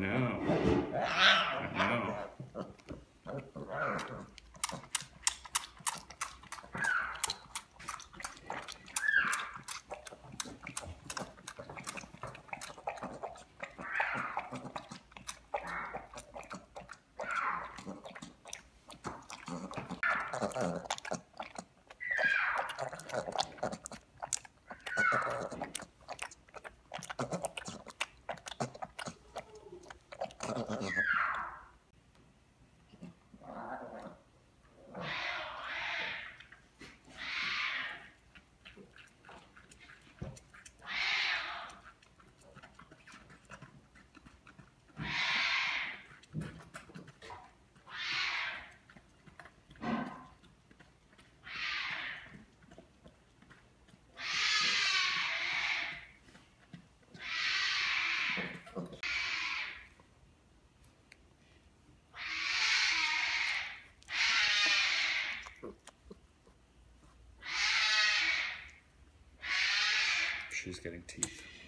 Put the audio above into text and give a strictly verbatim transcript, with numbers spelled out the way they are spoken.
know. I know. She's getting teeth.